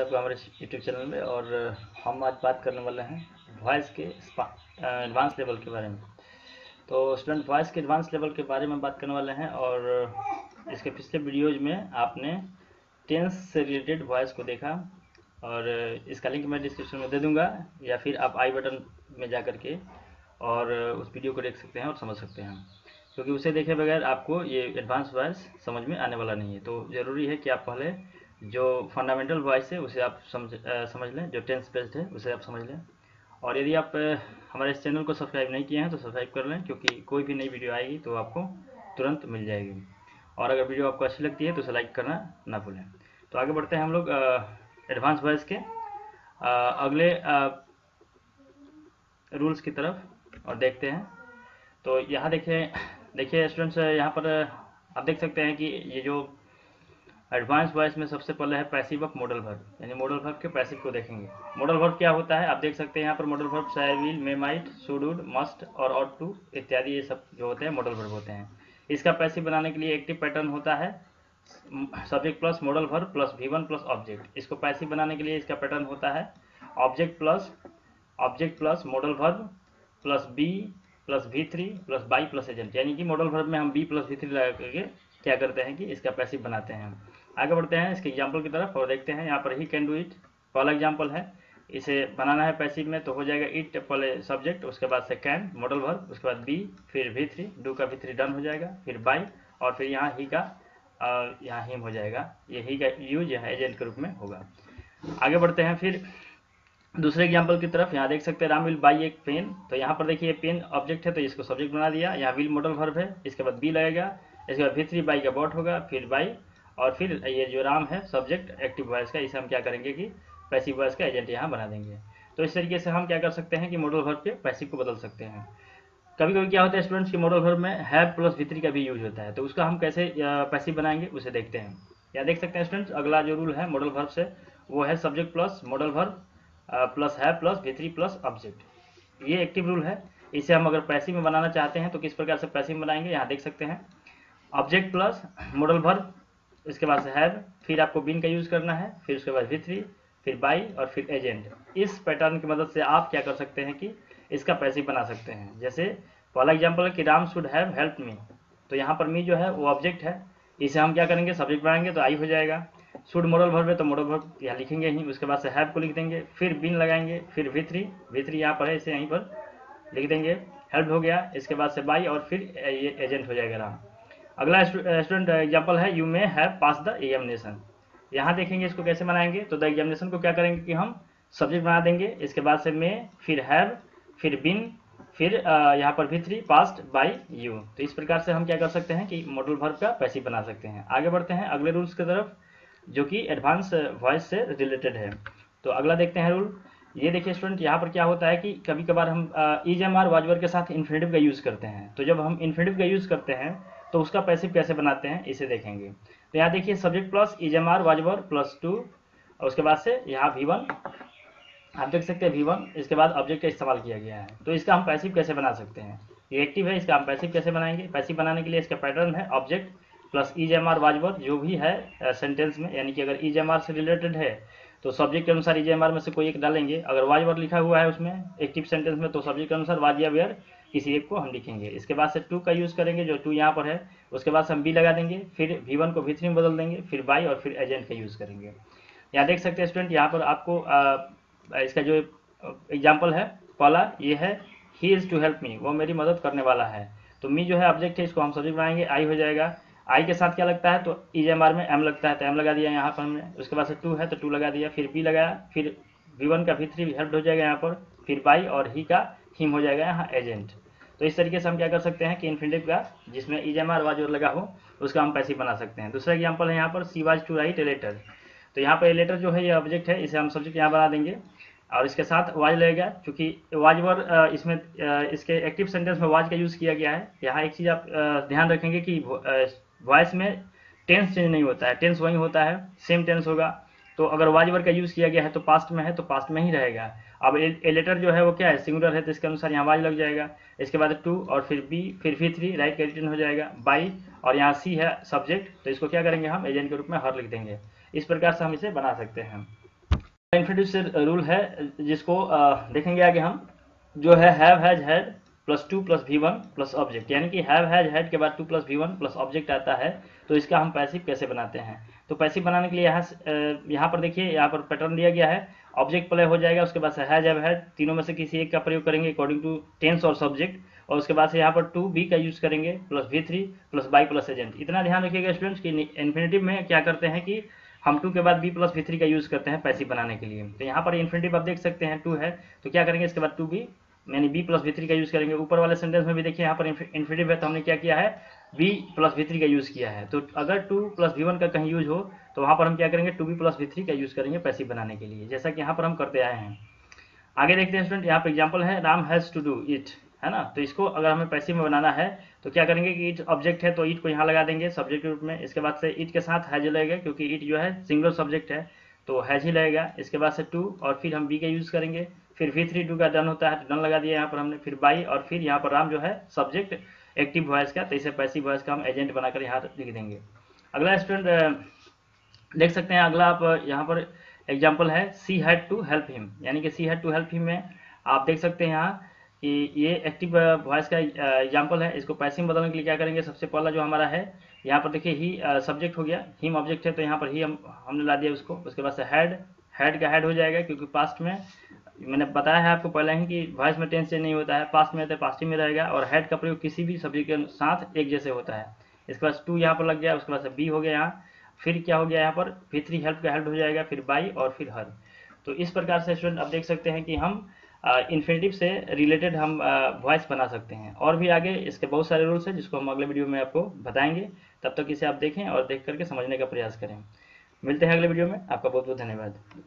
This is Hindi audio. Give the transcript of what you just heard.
आपका हमारे यूट्यूब चैनल में। और हम आज बात करने वाले हैं वॉइस के एडवांस लेवल के बारे में। तो स्टूडेंट, वॉइस के एडवांस लेवल के बारे में बात करने वाले हैं और इसके पिछले वीडियोज में आपने टेंस से रिलेटेड वॉइस को देखा और इसका लिंक मैं डिस्क्रिप्शन में दे दूंगा या फिर आप आई बटन में जा करके और उस वीडियो को देख सकते हैं और समझ सकते हैं, क्योंकि उसे देखे बगैर आपको ये एडवांस वॉइस समझ में आने वाला नहीं है। तो ज़रूरी है कि आप पहले जो फंडामेंटल वॉइस है उसे आप समझ लें, जो टेंस बेस्ड है उसे आप समझ लें। और यदि आप हमारे इस चैनल को सब्सक्राइब नहीं किए हैं तो सब्सक्राइब कर लें, क्योंकि कोई भी नई वीडियो आएगी तो आपको तुरंत मिल जाएगी। और अगर वीडियो आपको अच्छी लगती है तो उसे लाइक करना ना भूलें। तो आगे बढ़ते हैं हम लोग एडवांस वॉइस के अगले रूल्स की तरफ और देखते हैं। तो यहाँ देखिए स्टूडेंट्स, यहाँ पर आप देख सकते हैं कि ये जो एडवांस वॉइस में सबसे पहले है पैसिव ऑफ मॉडल वर्ब, यानी मॉडल वर्ब के पैसिव को देखेंगे। मॉडल वर्ब क्या होता है आप देख सकते हैं यहाँ पर। Modal verb shall, will, may, might, should, would, must और ऑट टू इत्यादि, ये सब जो होते हैं मॉडल वर्ब होते हैं। इसका पैसिव बनाने के लिए एक्टिव पैटर्न होता है subject plus modal verb plus वी1 प्लस ऑब्जेक्ट। इसको पैसिव बनाने के लिए इसका पैटर्न होता है object plus modal verb plus be plus वी3 प्लस बाई प्लस एजेंट, यानी कि मॉडल वर्ब में हम बी प्लस वी3 लगा करके क्या करते हैं कि इसका पैसिव बनाते हैं। आगे बढ़ते हैं इसके एग्जाम्पल की तरफ और देखते हैं। यहाँ पर ही कैन डू इट पहला एग्जाम्पल है, इसे बनाना है पैसिव में तो हो जाएगा इट पहले सब्जेक्ट, उसके बाद से कैन मॉडल वर्ब, उसके बाद बी, फिर वी3, डू का वी3 डन हो जाएगा, फिर बाई और फिर यहाँ ही का यहाँ हिम हो जाएगा। ये ही का यूज यहाँ एजेंट के रूप में होगा। आगे बढ़ते हैं फिर दूसरे एग्जाम्पल की तरफ। यहाँ देख सकते हैं राम विल बाई एक पेन, तो यहाँ पर देखिए पेन ऑब्जेक्ट है तो इसको सब्जेक्ट बना दिया, यहाँ विल मॉडल वर्ब है, इसके बाद बी लगेगा, इसके बाद वी3 बाई का बॉट होगा, फिर बाई और फिर ये जो राम है सब्जेक्ट एक्टिव वॉइस का, इसे हम क्या करेंगे कि पैसिव वॉइस का एजेंट यहाँ बना देंगे। तो इस तरीके से हम क्या कर सकते हैं कि मॉडल वर्ब के पैसिव को बदल सकते हैं। कभी कभी क्या होता है स्टूडेंट्स कि मॉडल वर्ब में हैव प्लस वी3 का भी यूज होता है, तो उसका हम कैसे पैसिव बनाएंगे उसे देखते हैं। यहाँ देख सकते हैं स्टूडेंट्स, अगला जो रूल है मॉडल वर्ब से वो है subject plus modal verb plus have plus वी3 प्लस ऑब्जेक्ट। ये एक्टिव रूल है, इसे हम अगर पैसिव में बनाना चाहते हैं तो किस प्रकार से पैसिव बनाएंगे यहाँ देख सकते हैं। ऑब्जेक्ट प्लस मॉडल वर्ब, इसके बाद से हैव, फिर आपको बीन का यूज़ करना है, फिर उसके बाद वी3, फिर बाई और फिर एजेंट। इस पैटर्न की मदद से आप क्या कर सकते हैं कि इसका पैसिव बना सकते हैं। जैसे पहला एग्जांपल है कि Ram should have help me, तो यहाँ पर मी जो है वो ऑब्जेक्ट है, इसे हम क्या करेंगे सब्जेक्ट बनाएंगे तो आई हो जाएगा, शुड मॉडल वर्ब है तो मॉडल वर्ब यहाँ लिखेंगे ही, उसके बाद से हैव को लिख देंगे, फिर बीन लगाएंगे, फिर वी3 यहाँ पर है इसे यहीं पर लिख देंगे, हेल्प हो गया, इसके बाद से बाई और फिर ये एजेंट हो जाएगा राम। अगला स्टूडेंट एग्जाम्पल है you may have pass the examination, यहाँ देखेंगे इसको कैसे बनाएंगे तो द एग्जामिनेशन को क्या करेंगे कि हम सब्जेक्ट बना देंगे, इसके बाद से मे, फिर हैव, फिर बिन, फिर यहाँ पर वी3 पास्ट बाई यू। तो इस प्रकार से हम क्या कर सकते हैं कि मॉडल वर्ब का पैसिव बना सकते हैं। आगे बढ़ते हैं अगले रूल्स की तरफ जो कि एडवांस वॉइस से रिलेटेड है। तो अगला देखते हैं रूल। ये देखिए स्टूडेंट, यहाँ पर क्या होता है कि कभी कभार हम is, am, are, was, were के साथ इन्फिनिटिव का यूज़ करते हैं। तो जब हम इन्फिनिटिव का यूज़ करते हैं तो उसका पैसिव कैसे बनाते हैं इसे देखेंगे। तो यहाँ देखिए subject plus is, am, are, was, were plus to और उसके बाद से यहाँ वी1 आप देख सकते हैं वी1, इसके बाद ऑब्जेक्ट का इस्तेमाल किया गया है। तो इसका हम पैसिव कैसे बना सकते हैं, ये एक्टिव है, इसका हम पैसिव कैसे बनाएंगे। पैसिव बनाने के लिए इसका पैटर्न है object plus is, am, are, was, were जो भी है सेंटेंस में, यानी कि अगर इज, एम, आर से रिलेटेड है तो सब्जेक्ट के अनुसार इज, एम, आर में से कोई एक डालेंगे, अगर वाज, वर लिखा हुआ है उसमें एक्टिव सेंटेंस में तो सब्जेक्ट के अनुसार वाज या वेयर किसी एक को हम लिखेंगे, इसके बाद से टू का यूज़ करेंगे जो टू यहाँ पर है, उसके बाद से हम बी लगा देंगे, फिर वी1 को वी3 में बदल देंगे, फिर बाई और फिर एजेंट का यूज़ करेंगे। यहाँ देख सकते हैं स्टूडेंट, यहाँ पर आपको इसका जो एग्जाम्पल है पहला ये है ही इज़ टू हेल्प मी, वो मेरी मदद करने वाला है, तो मी जो है ऑब्जेक्ट है, इसको हम सब्जेक्ट बनाएंगे, आई हो जाएगा, आई के साथ क्या लगता है तो इज, एम, आर में एम लगता है तो एम लगा दिया यहाँ पर हमने, उसके बाद से टू है तो टू लगा दिया, फिर बी लगाया, फिर वी1 का वी3 हेल्प हो जाएगा यहाँ पर, फिर बाई और ही का हिम हो जाएगा यहाँ एजेंट। तो इस तरीके से हम क्या कर सकते हैं कि इन्फिनिटिव का जिसमें is, am, are, was, were लगा हो उसका हम पैसिव बना सकते हैं। दूसरा एग्जाम्पल है यहाँ पर she was to write a letter, तो यहाँ पर ए लेटर जो है ये ऑब्जेक्ट है, इसे हम सब्जेक्ट यहाँ बना देंगे और इसके साथ वाज लगेगा, क्योंकि वाज वर इसमें इसके एक्टिव सेंटेंस में वाज का यूज़ किया गया है। यहाँ एक चीज़ आप ध्यान रखेंगे कि वॉइस में टेंस चेंज नहीं होता है, टेंस वही होता है, सेम टेंस होगा। तो अगर वाज वर का यूज़ किया गया है तो पास्ट में है तो पास्ट में ही रहेगा। अब ए लेटर जो है वो क्या है सिंगुलर है तो इसके अनुसार यहाँ वाज लग जाएगा, इसके बाद टू और फिर बी, फिर वी3 राइट का रिटर्न हो जाएगा, बाई और यहाँ सी है सब्जेक्ट, तो इसको क्या करेंगे हम एजेंट के रूप में हर लिख देंगे। इस प्रकार से हम इसे बना सकते हैं। इन्फिनिटिव रूल है जिसको देखेंगे आगे हम, जो है have has had plus 2 plus v1 plus object, यानी कि हैव हैज हैड के बाद 2 प्लस v1 प्लस ऑब्जेक्ट आता है। तो इसका हम पैसिव कैसे बनाते हैं, तो पैसिव बनाने के लिए यहाँ पर देखिए, यहाँ पर पैटर्न दिया गया है, ऑब्जेक्ट प्ले हो जाएगा, उसके बाद से हैज हैव हैड तीनों में से किसी एक का प्रयोग करेंगे अकॉर्डिंग टू टेंस और सब्जेक्ट, और उसके बाद से यहाँ पर 2b का यूज करेंगे plus v3 plus by plus agent. इतना ध्यान रखिएगा स्टूडेंट्स कि इन्फिनिटिव में क्या करते हैं कि हम 2 के बाद b प्लस v3 का यूज करते हैं पैसिव बनाने के लिए। तो यहाँ पर इन्फिनिटिव आप देख सकते हैं 2 है, तो क्या करेंगे इसके बाद 2b यानी b प्लस v3 का यूज करेंगे। ऊपर वाले सेंटेंस में भी देखिए यहाँ पर इन्फिनिटिव है तो हमने क्या किया है, b प्लस v3 का यूज किया है। तो अगर 2 प्लस v1 का कहीं यूज हो तो वहाँ पर हम क्या करेंगे 2b प्लस v3 का यूज करेंगे पैसिव बनाने के लिए, जैसा कि यहाँ पर हम करते आए हैं। आगे देखते हैं स्टूडेंट, यहाँ पर एग्जाम्पल है Ram has to do it, है ना। तो इसको अगर हमें पैसिव में बनाना है तो क्या करेंगे कि इट ऑब्जेक्ट है तो इट को यहाँ लगा देंगे सब्जेक्ट के रूप में, इसके बाद से इट के साथ हैज लगेगा क्योंकि इट जो है सिंगल सब्जेक्ट है तो हैज ही लगेगा, इसके बाद से 2 और फिर हम बी का यूज करेंगे, फिर v3 2 का डन होता है तो डन लगा दिया यहाँ पर हमने, फिर बाई और फिर यहाँ पर राम जो है सब्जेक्ट एक्टिव वॉइस का, तो इसे पैसिव वॉइस का हम एजेंट बनाकर यहाँ लिख देंगे। अगला स्टूडेंट देख सकते हैं, अगला आप यहाँ पर एग्जाम्पल है she had to help him, यानी कि she had to help him में आप देख सकते हैं यहाँ कि ये एक्टिव वॉइस का एग्जाम्पल है। इसको पैसिव बदलने के लिए क्या करेंगे, सबसे पहला जो हमारा है यहाँ पर देखिए ही सब्जेक्ट हो गया, हिम ऑब्जेक्ट है तो यहाँ पर ही हमने ला दिया उसको, उसके बाद से हैड, हैड का हैड हो जाएगा क्योंकि पास्ट में मैंने बताया है आपको पहले ही कि वॉइस में टेंस चेंज नहीं होता है, पास्ट में है तो पास्ट ही में रहेगा, और हैड का प्रयोग किसी भी सब्जेक्ट के साथ एक जैसे होता है। इसके बाद 2 यहाँ पर लग गया, उसके बाद से बी हो गया यहाँ, फिर क्या हो गया यहाँ पर v3 हेल्प का हेल्प हो जाएगा, फिर बाई और फिर हर। तो इस प्रकार से स्टूडेंट आप देख सकते हैं कि हम इन्फिनिटिव से रिलेटेड हम वॉइस बना सकते हैं। और भी आगे इसके बहुत सारे रूल्स हैं जिसको हम अगले वीडियो में आपको बताएंगे, तब तक इसे आप देखें और देख करके समझने का प्रयास करें। मिलते हैं अगले वीडियो में, आपका बहुत बहुत धन्यवाद।